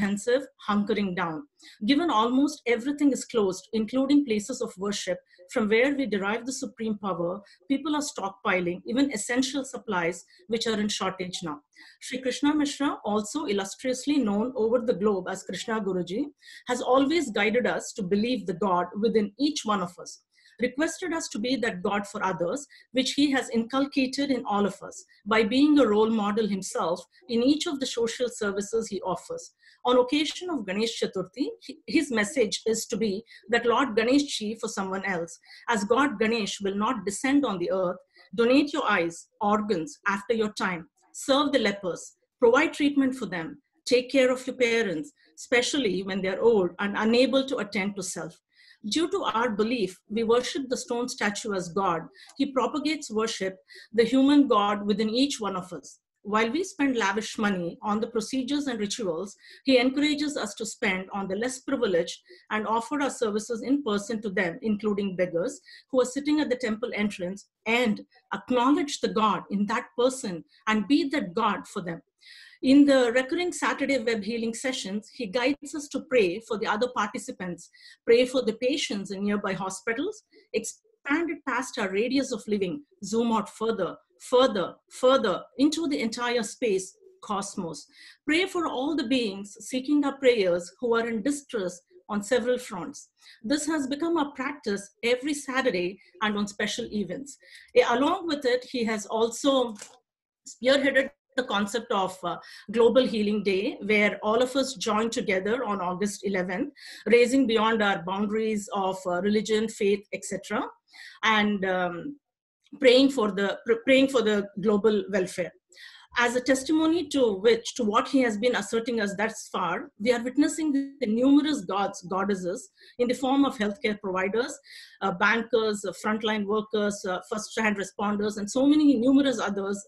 comprehensive hunkering down. Given almost everything is closed, including places of worship, from where we derive the supreme power, people are stockpiling even essential supplies which are in shortage now. Sri Krishna Mishra, also illustriously known over the globe as Krishna Guruji, has always guided us to believe the God within each one of us, requested us to be that God for others, which he has inculcated in all of us by being a role model himself in each of the social services he offers. On occasion of Ganesh Chaturthi, his message is to be that Lord Ganesh Ji for someone else. As God Ganesh will not descend on the earth, donate your eyes, organs after your time, serve the lepers, provide treatment for them, take care of your parents, especially when they're old and unable to attend to self. Due to our belief, we worship the stone statue as God. He propagates worship, the human God within each one of us. While we spend lavish money on the procedures and rituals, he encourages us to spend on the less privileged and offer our services in person to them, including beggars who are sitting at the temple entrance, and acknowledge the God in that person and be that God for them. In the recurring Saturday web healing sessions, he guides us to pray for the other participants, pray for the patients in nearby hospitals, expand it past our radius of living, zoom out further, further, further into the entire space, cosmos. Pray for all the beings seeking our prayers who are in distress on several fronts. This has become a practice every Saturday and on special events. Along with it, he has also spearheaded the concept of Global Healing Day, where all of us join together on August 11th, raising beyond our boundaries of religion, faith, etc., and praying for the global welfare. As a testimony to what he has been asserting us thus far, we are witnessing the numerous gods, goddesses in the form of healthcare providers, bankers, frontline workers, first-hand responders, and so many numerous others,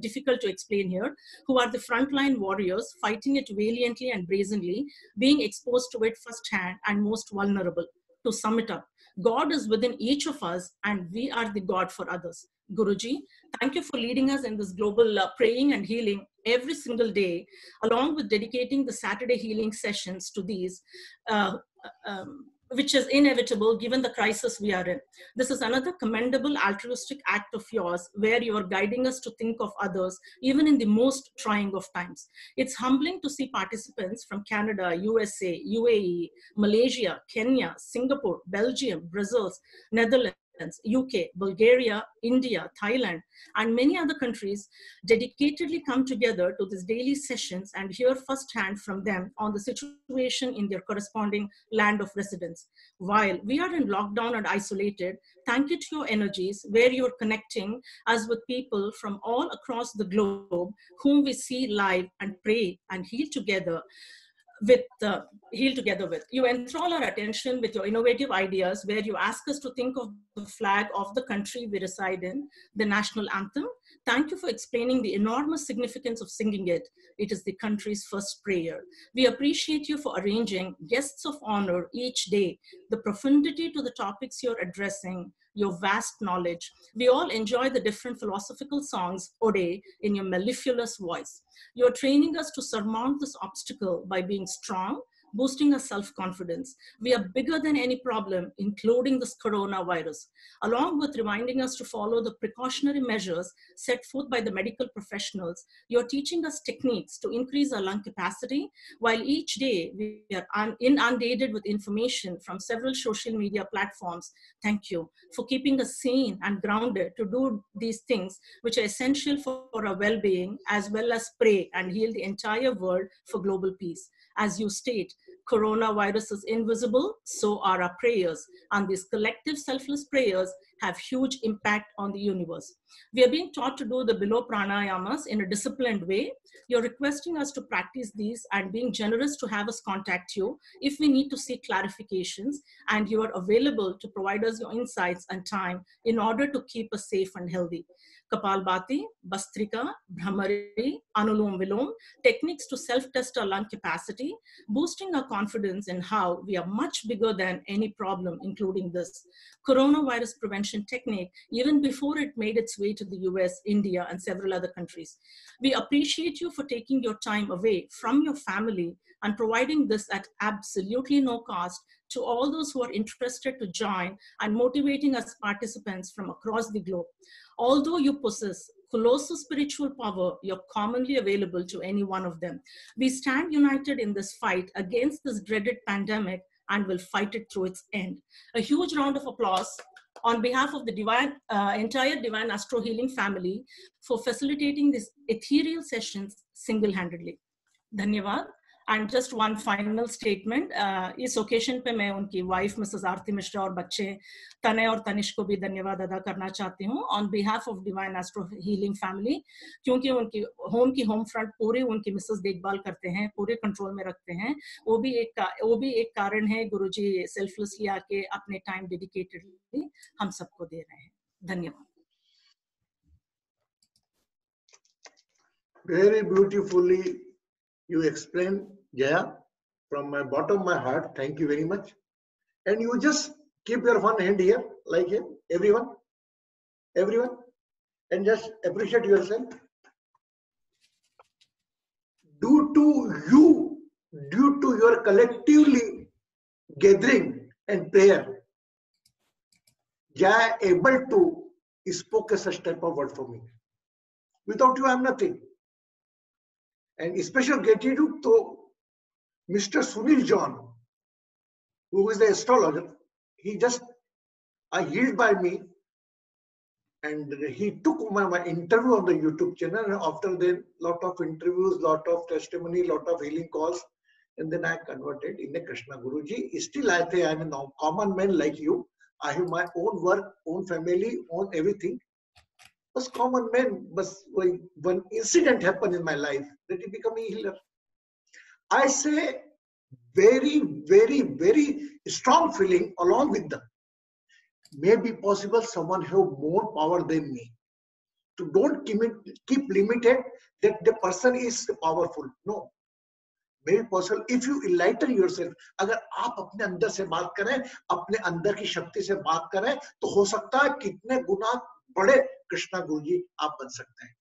difficult to explain here, who are the frontline warriors fighting it valiantly and brazenly, being exposed to it firsthand and most vulnerable. To sum it up, God is within each of us and we are the God for others. Guruji, thank you for leading us in this global praying and healing every single day, along with dedicating the Saturday healing sessions to these, which is inevitable given the crisis we are in. This is another commendable altruistic act of yours, where you are guiding us to think of others, even in the most trying of times. It's humbling to see participants from Canada, USA, UAE, Malaysia, Kenya, Singapore, Belgium, Brazil, Netherlands, UK, Bulgaria, India, Thailand, and many other countries dedicatedly come together to these daily sessions and hear firsthand from them on the situation in their corresponding land of residence. While we are in lockdown and isolated, thank you to your energies, where you're connecting us with people from all across the globe whom we see live and pray and heal together with. You enthrall our attention with your innovative ideas, where you ask us to think of the flag of the country we reside in, the national anthem. Thank you for explaining the enormous significance of singing it. It is the country's first prayer. We appreciate you for arranging guests of honor each day, the profundity to the topics you're addressing, your vast knowledge. We all enjoy the different philosophical songs, Ode, in your mellifluous voice. You're training us to surmount this obstacle by being strong, boosting our self-confidence. We are bigger than any problem, including this coronavirus, along with reminding us to follow the precautionary measures set forth by the medical professionals. You're teaching us techniques to increase our lung capacity, while each day we are inundated with information from several social media platforms. Thank you for keeping us sane and grounded to do these things, which are essential for our well-being, as well as pray and heal the entire world for global peace. As you state, coronavirus is invisible, so are our prayers, and these collective selfless prayers have huge impact on the universe. We are being taught to do the below pranayamas in a disciplined way. You're requesting us to practice these and being generous to have us contact you if we need to seek clarifications, and you are available to provide us your insights and time in order to keep us safe and healthy. Kapalbhati, Bastrika, Brahmari, Anulom Vilom, techniques to self-test our lung capacity, boosting our confidence in how we are much bigger than any problem, including this coronavirus prevention technique, even before it made its way to the US, India, and several other countries. We appreciate you for taking your time away from your family and providing this at absolutely no cost to all those who are interested to join and motivating us participants from across the globe. Although you possess colossal spiritual power, you're commonly available to any one of them. We stand united in this fight against this dreaded pandemic and will fight it through its end. A huge round of applause on behalf of the entire Divine Astro Healing family for facilitating these ethereal sessions single-handedly. Dhanyavad. And just one final statement, इस occasion पे मैं उनकी wife Mrs. आरती मिश्रा और बच्चे तनय और तनिष को भी धन्यवाद अदा करना चाहती हूँ on behalf of Divine Astro Healing Family, क्योंकि उनकी home की home front पूरी उनकी Mrs. देखभाल करते हैं, पूरे control में रखते हैं. वो भी एक कारण है गुरुजी selflessly आके अपने time dedicatedly हम सबको दे रहे हैं. धन्यवाद. Very beautifully you explained, Jaya, from my bottom of my heart. Thank you very much. And you just keep your one hand here, like here, everyone, and just appreciate yourself. Due to your collectively gathering and prayer, Jaya able to spoke such type of word for me. Without you, I am nothing. And special gratitude to Mr. Sunil John, who is the astrologer. He just healed by me, and he took my interview on the YouTube channel. And after then, lot of interviews, lot of testimony, lot of healing calls, and then I converted in the Krishna Guruji. Still, I think I am a common man like you. I have my own work, own family, own everything. Was common man, but one incident happened in my life that it became a healer. I say very, very, very strong feeling along with them. Maybe possible someone have more power than me. So don't keep limited that the person is powerful. No. Maybe possible if you enlighten yourself. अगर आप अपने अंदर से बात करें, अपने अंदर की शक्ति से बात करें, तो हो सकता है कितने गुना बड़े कृष्णा गुरुजी आप बन सकते हैं.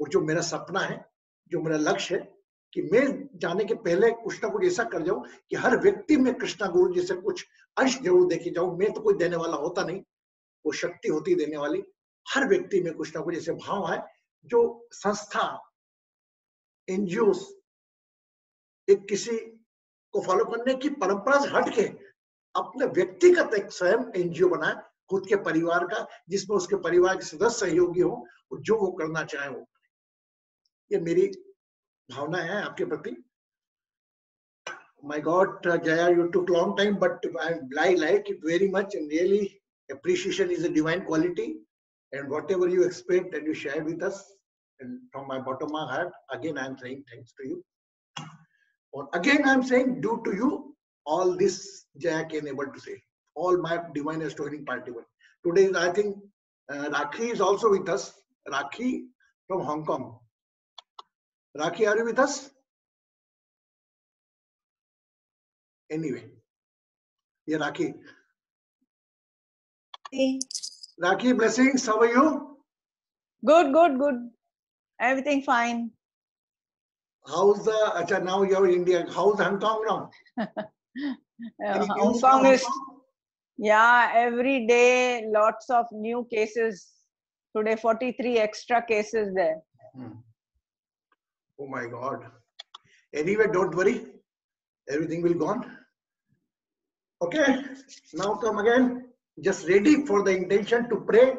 और जो मेरा सपना है, जो मेरा लक्ष्य है कि मैं जाने के पहले कुछ ना कुछ ऐसा कर जाऊं कि हर व्यक्ति में कृष्णा गुरुजी से कुछ अंश जरूर देखे जाऊं. मैं तो कोई देने वाला होता नहीं, वो शक्ति होती देने वाली. हर व्यक्ति में कुछ ना कुछ ऐसे भाव है जो संस्था, एनजीओ, एक किसी को फॉलो करने की परंपरा से हट के अपने व्यक्तिगत एक स्वयं एनजीओ बनाए खुद के परिवार का, जिसमें उसके परिवार के सदस्य सहयोगी हो और जो वो करना चाहे वो करे. ये मेरी भावना है आपके प्रति. My God, Jaya, you took long time, but I like it very much, and really appreciation is a divine quality. And whatever you explained and you shared with us, and from my bottom of my heart, again I am saying thanks to you. And again I am saying due to you, all this Jaya can able to say. All my Divine Astro Healing party. Today, I think Rakhi is also with us. Rakhi from Hong Kong. Rakhi, are you with us? Anyway, yeah, Rakhi. Hey. Rakhi, blessings. How are you? Good. Everything fine. How's the? Acha, now you're in India. How's Hong Kong now? Hong Kong is. Yeah, every day lots of new cases. Today 43 extra cases there. Oh my God. Anyway, don't worry, everything will gone. Okay, now come again, just ready for the intention to pray.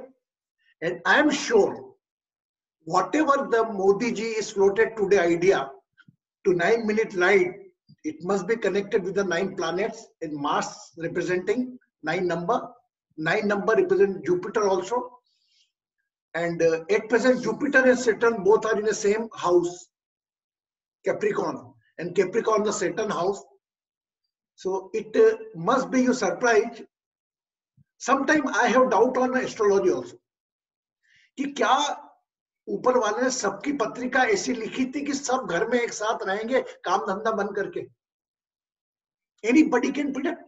And I am sure whatever the Modi Ji is floated today idea to 9-minute light, it must be connected with the 9 planets, and Mars representing 9 number represent Jupiter also, and 8% Jupiter and Saturn both are in the same house, Capricorn, and Capricorn the Saturn house. So it must be you surprised. Sometimes I have doubt on astrology also. कि क्या ऊपर वाले ने सबकी पत्रिका ऐसी लिखी थी कि सब घर में एक साथ रहेंगे, काम धंधा बंद करके, एनीबॉडी कैन प्रेडिक्ट।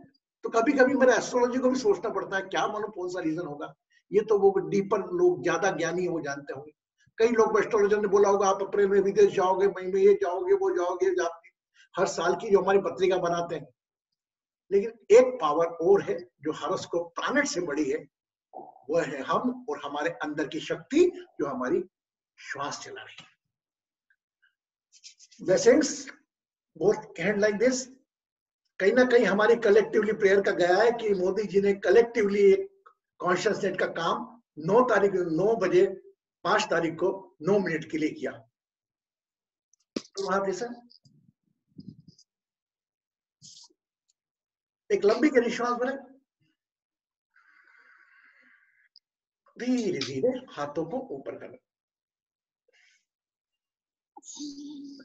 तो कभी कभी मेरा एस्ट्रोलॉजी को भी सोचना पड़ता है क्या मानो कौन सा रीजन होगा। ये तो वो डीपर लोग ज्यादा ज्ञानी है वो जानते होंगे। कई लोग एस्ट्रोलॉजर ने बोला होगा आप अप्रैल में विदेश जाओगे, मई में ये जाओगे, वो जाओगे, जाते हर साल की जो हमारी पत्रिका बनाते हैं। लेकिन एक पावर और है जो हॉरोस्कोप प्लानेट से बड़ी है, वह है हम और हमारे अंदर की शक्ति जो हमारी श्वास चला रही है। Blessings both hand like this. कहीं ना कहीं हमारी कलेक्टिवली प्रेयर का गया है कि मोदी जी ने कलेक्टिवली एक कॉन्शियस नेट का काम 9 बजे 5 तारीख को 9 मिनट के लिए किया। तो वहां जैसा एक लंबी गहरी श्वास भरे, धीरे धीरे हाथों को ऊपर करें।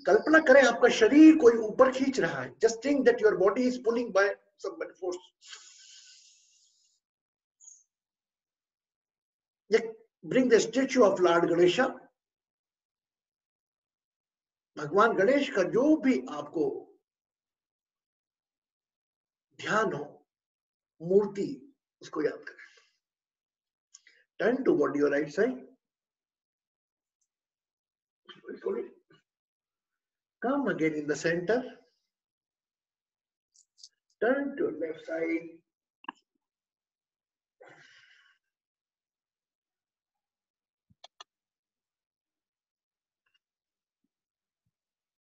कल्पना करें आपका शरीर कोई ऊपर खींच रहा है। Just think that your body is pulling by somebody force. ये bring the statue of lord Ganesha, भगवान गणेश का जो भी आपको ध्यान हो, मूर्ति उसको याद करें। Turn to body your right side. Come again in the center. Turn to left side.